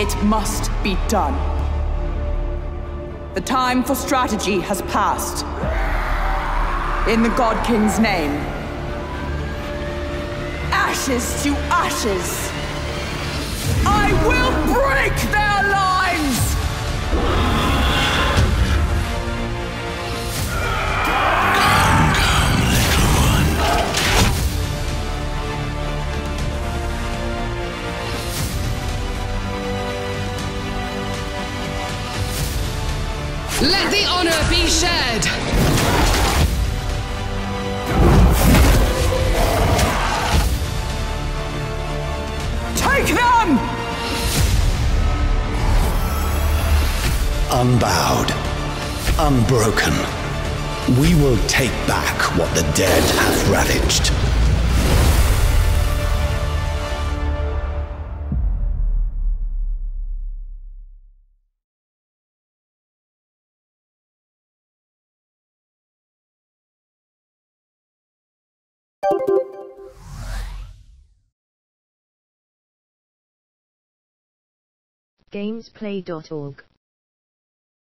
It must be done. The time for strategy has passed. In the God King's name. Ashes to ashes. I will break their lines! Come, come, little one. Let the honor be shared! Take them! Unbowed, unbroken, we will take back what the dead have ravaged. Gamezplay.org